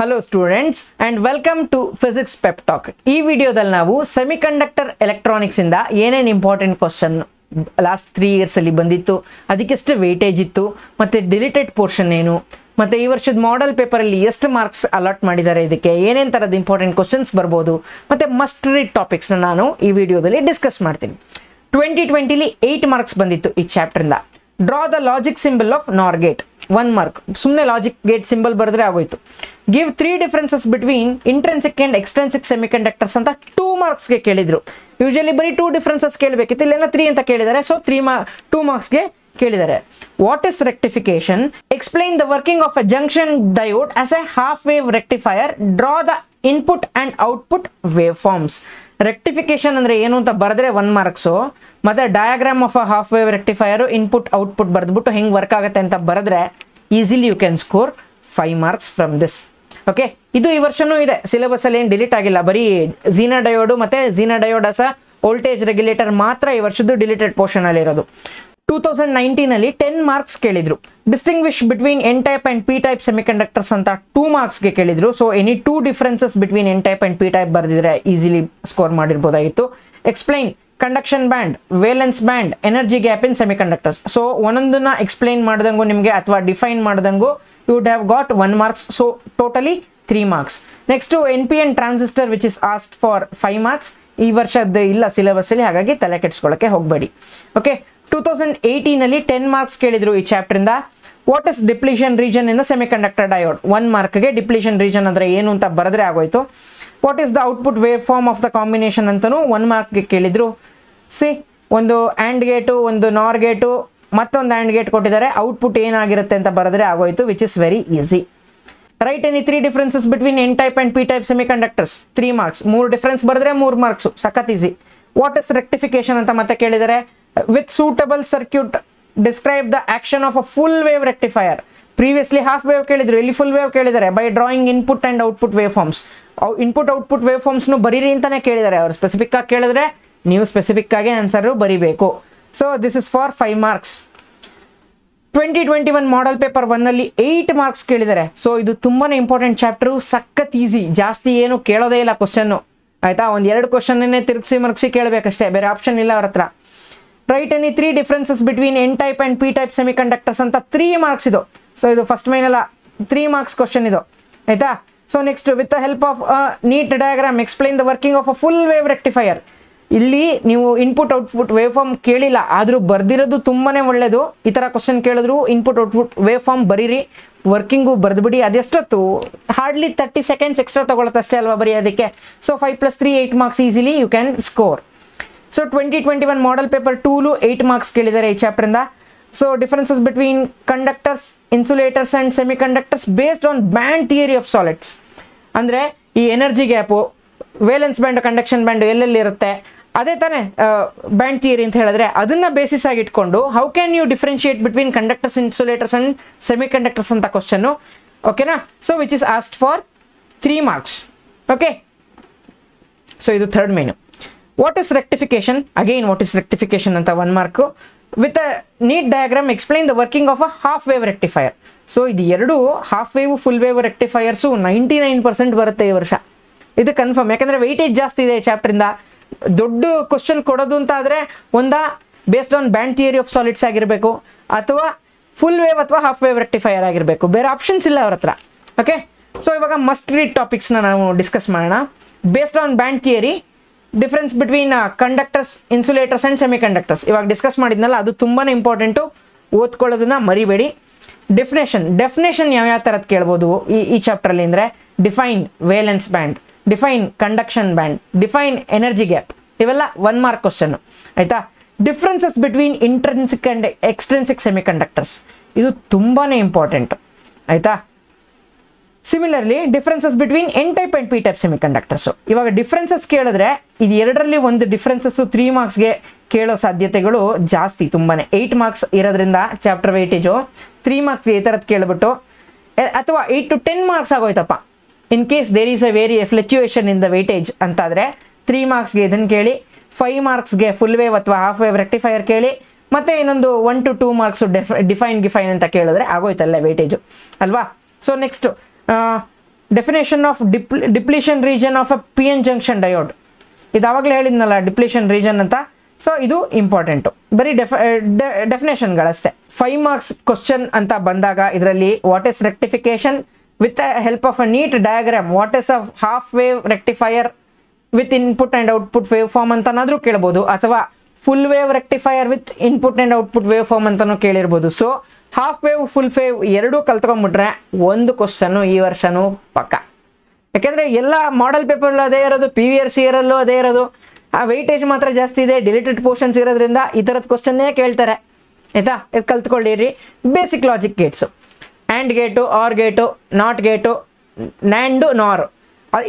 Hello students and welcome to physics pep talk. ಈ ವಿಡಿಯೋದಲ್ಲಿ ನಾವು ಸೆಮಿಕಂಡಕ್ಟರ್ ಎಲೆಕ್ಟ್ರಾನಿಕ್ಸ್ ಇಂದ ಏನೇನು ಇಂಪಾರ್ಟೆಂಟ್ ಕ್ವಶನ್ ಲಾಸ್ಟ್ 3 years ಅಲ್ಲಿ ಬಂದಿತ್ತು, ಅದಕ್ಕೆಷ್ಟು ವೇಟೇಜ್ ಇತ್ತು, ಮತ್ತೆ ಡಿಲಿಟೆಡ್ ಪೋರ್ಷನ್ ಏನು, ಮತ್ತು ಈ ವರ್ಷದ ಮಾಡೆಲ್ ಪೇಪರಲ್ಲಿ ಎಷ್ಟು ಮಾರ್ಕ್ಸ್ ಅಲಾಟ್ ಮಾಡಿದ್ದಾರೆ, ಇದಕ್ಕೆ ಏನೇನು ಥರದ ಇಂಪಾರ್ಟೆಂಟ್ ಕ್ವಶನ್ಸ್ ಬರ್ಬೋದು, ಮತ್ತು ಮಸ್ಟ್ ರೀಡ್ ಟಾಪಿಕ್ಸ್ನ ನಾನು ಈ ವಿಡಿಯೋದಲ್ಲಿ ಡಿಸ್ಕಸ್ ಮಾಡ್ತೀನಿ. 2020ಲಿ 8 marks ಬಂದಿತ್ತು ಈ ಚಾಪ್ಟ್ರಿಂದ. Draw the logic symbol of ನಾರ್ ಗೇಟ್, 1 mark. ಸುಮ್ಮನೆ ಲಾಜಿಕ್ ಗೇಟ್ ಸಿಂಬಲ್ ಬರೆದ್ರೆ ಆಗೋಯ್ತು. Give 3 differences between intrinsic and extrinsic semiconductors ಅಂತ 2 marksಗೆ ಕೇಳಿದರು. ಯೂಶಲಿ ಬರೀ 2 differences ಕೇಳಬೇಕಿತ್ತು, ಇಲ್ಲೇನೋ 3 ಅಂತ ಕೇಳಿದ್ದಾರೆ. ಸೊ 2 marksಗೆ ಕೇಳಿದ್ದಾರೆ. What is rectification? Explain the working of a junction diode as a half wave rectifier. Draw the input and output wave forms. Rectification ಅಂದರೆ ಏನು ಅಂತ ಬರೆದ್ರೆ 1 marks. ಮತ್ತು diagram of a half wave rectifier input output ಬರೆದ್ಬಿಟ್ಟು ಹೆಂಗೆ work ಆಗುತ್ತೆ ಅಂತ ಬರೆದ್ರೆ easily you can score 5 marks from this. Okay, ಇದು ಈ ವರ್ಷವೂ ಇದೆ ಸಿಲೆಬಸ್ಸಲ್ಲಿ, ಏನು ಡಿಲೀಟ್ ಆಗಿಲ್ಲ. ಬರೀ ಝೀನರ್ ಡಯೋಡು ಮತ್ತು zener diode as a voltage regulator ಮಾತ್ರ ಈ ವರ್ಷದ್ದು ಡಿಲೀಟೆಡ್ ಪೋರ್ಷನಲ್ಲಿ ಇರೋದು. 2019ಅಲ್ಲಿ 10 marks ಕೇಳಿದ್ರು. Distinguish between N type and P type semiconductors ಅಂತ 2 marksಗೆ ಕೇಳಿದ್ರು. So any 2 differences between N type and P type ಬರೆದಿದ್ರೆ ಈಸಿಲಿ ಸ್ಕೋರ್ ಮಾಡಿರ್ಬೋದಾಗಿತ್ತು. Explain conduction band, valence band, energy gap in semiconductors. So ಒಂದೊಂದನ್ನು ಎಕ್ಸ್ಪ್ಲೈನ್ ಮಾಡ್ದಂಗೂ ನಿಮಗೆ ಅಥವಾ ಡಿಫೈನ್ ಮಾಡ್ದಂಗೂ you would have got 1 marks. So totally 3 marks. Next NPN transistor which is asked for 5 marks. ಈ ವರ್ಷದ್ದು ಇಲ್ಲ ಸಿಲೆಬಸ್ಸಲ್ಲಿ, ಹಾಗಾಗಿ ತಲೆ ಕೆಡ್ಸ್ಕೊಳ್ಳೋಕ್ಕೆ ಹೋಗಬೇಡಿ. ಓಕೆ, 2018ಅಲ್ಲಿ 10 marks ಕೇಳಿದ್ರು ಈ ಚಾಪ್ಟ್ರಿಂದ. What is depletion region in the semiconductor diode? 1 markಗೆ ಡಿಪ್ಲೀಷನ್ ರೀಜನ್ ಅಂದರೆ ಏನು ಅಂತ ಬರೆದ್ರೆ ಆಗೋಯ್ತು. What is the output wave form of the combination ಅಂತಲೂ 1 markಗೆ ಕೇಳಿದ್ರು. ಸಿ, ಒಂದು ಆ್ಯಂಡ್ ಗೇಟು, ಒಂದು ನಾರ್ ಗೇಟು, ಮತ್ತೊಂದು ಆ್ಯಂಡ್ ಗೇಟ್ ಕೊಟ್ಟಿದ್ದಾರೆ. ಔಟ್ಪುಟ್ ಏನಾಗಿರುತ್ತೆ ಅಂತ ಬರೆದ್ರೆ ಆಗೋಯ್ತು, which is very easy. Write any 3 differences between N type and P type semiconductors, 3 marks. 3 difference ಬರೆದ್ರೆ 3 marks, ಸಖತ್ ಈಸಿ. ವಾಟ್ ಇಸ್ ರೆಕ್ಟಿಫಿಕೇಶನ್ ಅಂತ ಮತ್ತೆ ಕೇಳಿದ್ದಾರೆ. With suitable circuit, describe the action of a full wave rectifier. Previously half wave kelidru, illi full wave kelidare by drawing input and output waveforms. Input output waveforms nu bariri antane kelidare. Avaru specific agi kelidare new specific agi answer baribeku. So this is for 5 marks. 2021 model paper 1 alli 8 marks kelidare. So idu tumbane important chapter, sakkat easy, jaasti yenu kelode illa question aita. Ond 2 question ne tirgisi marksi kelbekashte, bere option illa avarutra. Write any 3 differences between N type and P type semiconductors ಅಂತ 3 marks ಇದು. So ಇದು first ಮೈನಲ್ಲ, 3 marks question ಇದು, ಆಯಿತಾ. So next, with the help of neat diagram explain the working of a full wave rectifier. ಇಲ್ಲಿ ನೀವು input output wave form ಕೇಳಿಲ್ಲ, ಆದರೂ ಬರ್ದಿರೋದು ತುಂಬಾ ಒಳ್ಳೆಯದು. ಈ ಥರ ಕ್ವಶನ್ ಕೇಳಿದ್ರು ಇನ್ಪುಟ್ ಔಟ್ಪುಟ್ ವೇವ್ ಫಾರ್ಮ್ ಬರೀರಿ, ವರ್ಕಿಂಗು ಬರೆದ್ಬಿಡಿ. ಅದೆಷ್ಟೊತ್ತು, ಹಾರ್ಡ್ಲಿ 30 seconds ಎಕ್ಸ್ಟ್ರಾ ತೊಗೊಳತ್ತಷ್ಟೇ ಅಲ್ವಾ ಬರೀ ಅದಕ್ಕೆ. So 5 + 3 = 8 marks easily you can score. So 2021 model paper 2 8 marks ಕೇಳಿದ್ದಾರೆ ಈ ಚಾಪ್ಟ್ರಿಂದ. So differences between conductors, insulators and semiconductors based on band theory of solids. ಅಂದರೆ ಈ energy gap, valence band, conduction band ಎಲ್ಲೆಲ್ಲಿರುತ್ತೆ ಅದೇ ತಾನೇ ಬ್ಯಾಂಡ್ ಥಿಯರಿ ಅಂತ ಹೇಳಿದ್ರೆ, ಅದನ್ನು ಬೇಸಿಸ್ ಆಗಿ ಇಟ್ಕೊಂಡು how can you differentiate between conductors, insulators and semiconductors ಅಂತ ಕ್ವಶನ್ನು. ಓಕೆನಾ, so which is asked for 3 marks. Okay, so ಇದು 3rd main. What is rectification? Again what is rectification ಅಂತ 1 mark. With a neat diagram explain the working of a half wave rectifier. So ಇದು 2 half wave full wave rectifiers 99% ಬರುತ್ತೆ ಈ ವರ್ಷ, ಇದು confirm. ಯಾಕಂದರೆ weightage ಜಾಸ್ತಿ ಇದೆ ಚಾಪ್ಟ್ರಿಂದ. ದೊಡ್ಡ ಕ್ವಶನ್ ಕೊಡೋದು ಅಂತ ಆದರೆ ಒಂದಾ based on band theory of solids ಆಗಿರಬೇಕು, ಅಥವಾ ಫುಲ್ ವೇವ್ ಅಥವಾ ಹಾಫ್ ವೇವ್ ರೆಕ್ಟಿಫೈಯರ್ ಆಗಿರಬೇಕು. ಬೇರೆ ಆಪ್ಷನ್ಸ್ ಇಲ್ಲ ಅವ್ರ ಹತ್ರ. ಓಕೆ, ಸೊ ಇವಾಗ ಮಸ್ಟ್ ರೀಡ್ ಟಾಪಿಕ್ಸ್ನ ನಾವು ಡಿಸ್ಕಸ್ ಮಾಡೋಣ. Based on band theory, difference between conductors, insulators and semiconductors. ಇವಾಗ ಡಿಸ್ಕಸ್ ಮಾಡಿದ್ನಲ್ಲ, ಅದು ತುಂಬಾ ಇಂಪಾರ್ಟೆಂಟು, ಓದ್ಕೊಳ್ಳೋದನ್ನು ಮರಿಬೇಡಿ. ಡೆಫಿನೇಷನ್ ಯಾವ್ಯಾವ ಥರದ್ದು ಕೇಳ್ಬೋದು ಈ ಚಾಪ್ಟ್ರಲ್ಲಿ ಅಂದರೆ, define valence band, define conduction band, define energy gap, ಇವೆಲ್ಲ 1 mark ಕ್ವಶನ್ನು, ಆಯಿತಾ. Differences between intrinsic and extrinsic semiconductors, ಇದು ತುಂಬಾ ಇಂಪಾರ್ಟೆಂಟು, ಆಯಿತಾ. Similarly differences between N type and P type semiconductors. ಇವಾಗ ಡಿಫ್ರೆನ್ಸಸ್ ಕೇಳಿದ್ರೆ ಇದು 2ರಲ್ಲಿ ಒಂದು ಡಿಫ್ರೆನ್ಸಸ್ಸು 3 marksಗೆ ಕೇಳೋ ಸಾಧ್ಯತೆಗಳು ಜಾಸ್ತಿ ತುಂಬಾ. 8 marks ಇರೋದ್ರಿಂದ ಚಾಪ್ಟರ್ ವೆಯ್ಟೇಜು 3 marksಗೆ ಈ ಥರದ್ದು ಕೇಳಿಬಿಟ್ಟು, ಅಥವಾ 8 to 10 marks ಆಗೋಯ್ತಪ್ಪ in case there is a fluctuation in the weightage ಅಂತಾದರೆ 3 marksಗೆ ಇದನ್ನು ಕೇಳಿ, 5 marksಗೆ ಫುಲ್ ವೇವ್ ಅಥವಾ ಹಾಫ್ ವೇವ್ ರೆಕ್ಟಿಫೈಯರ್ ಕೇಳಿ, ಮತ್ತು ಇನ್ನೊಂದು 1 to 2 marks ಡಿಫೈನ್ ಅಂತ ಕೇಳಿದ್ರೆ ಆಗೋಯ್ತಲ್ಲ ವೆಯ್ಟೇಜು ಅಲ್ವಾ. So next definition of depletion region of a pn junction diode. Idu avagale helidnalla depletion region anta. So idu important bari definition galaste. 5 marks question anta bandaga idralli what is rectification with the help of a neat diagram, what is a half wave rectifier with input and output waveform anta nadru kelabodu athava full wave rectifier with input and output waveform antanu kelirbodu. So half wave full wave ಎರಡು ಕಲ್ತ್ಕೊಂಡ್ಬಿಟ್ರೆ ಒಂದು question ಈ ವರ್ಷನೂ ಪಕ್ಕ. ಯಾಕೆಂದರೆ ಎಲ್ಲ model ಪೇಪರ್ಲು ಅದೇ ಇರೋದು, ಪಿ ವಿ ಆರ್ ಸಿ ಇರಲ್ಲೂ ಅದೇ ಇರೋದು, ಆ ವೆಯ್ಟೇಜ್ ಮಾತ್ರ ಜಾಸ್ತಿ ಇದೆ, ಡಿಲಿಟೆಡ್ ಪೋರ್ಷನ್ಸ್ ಇರೋದ್ರಿಂದ ಈ ಥರದ ಕ್ವಶನ್ನೇ ಕೇಳ್ತಾರೆ ಆಯಿತಾ. ಇದು ಕಲ್ತ್ಕೊಳ್ಳಿರಿ. Basic logic gates, and gate, R gate, not gate, ನ್ಯಾಂಡು nor,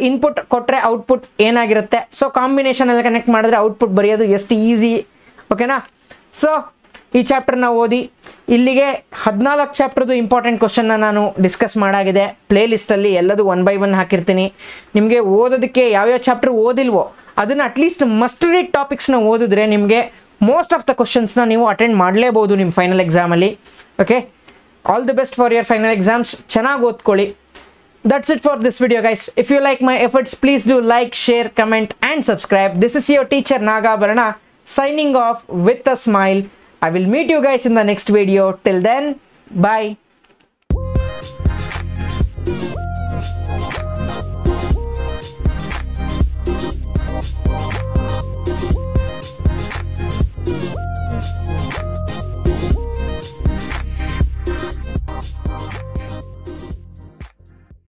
input ಕೊಟ್ಟರೆ ಔಟ್ಪುಟ್ ಏನಾಗಿರುತ್ತೆ, ಸೊ ಕಾಂಬಿನೇಷನಲ್ಲಿ ಕನೆಕ್ಟ್ ಮಾಡಿದ್ರೆ ಔಟ್ಪುಟ್ ಬರೆಯೋದು ಎಷ್ಟು ಈಸಿ, ಓಕೆನಾ. ಸೊ ಈ ಚಾಪ್ಟರ್ನ ಓದಿ. ಇಲ್ಲಿಗೆ 14 ಚಾಪ್ಟರ್ದು ಇಂಪಾರ್ಟೆಂಟ್ ಕ್ವಶನ್ನ ನಾನು ಡಿಸ್ಕಸ್ ಮಾಡಾಗಿದೆ. ಪ್ಲೇಲಿಸ್ಟಲ್ಲಿ ಎಲ್ಲದೂ 1 by 1 ಹಾಕಿರ್ತೀನಿ. ನಿಮಗೆ ಓದೋದಕ್ಕೆ ಯಾವ್ಯಾವ ಚಾಪ್ಟರ್ ಓದಿಲ್ವೋ ಅದನ್ನು ಅಟ್ಲೀಸ್ಟ್ ಮಸ್ಟ್ ರೀಡ್ ಟಾಪಿಕ್ಸ್ನ ಓದಿದ್ರೆ ನಿಮಗೆ ಮೋಸ್ಟ್ ಆಫ್ ದ ಕ್ವಶನ್ಸ್ನ ನೀವು ಅಟೆಂಡ್ ಮಾಡಲೇಬೋದು ನಿಮ್ಮ ಫೈನಲ್ ಎಕ್ಸಾಮಲ್ಲಿ. Okay, all the best for your final exams. ಚೆನ್ನಾಗಿ ಓದ್ಕೊಳ್ಳಿ. That's it for this video, guys. If you like my efforts, please do like, share, comment and subscribe. This is your teacher Naga Barana signing off with a smile. I will meet you guys in the next video. Till then, bye.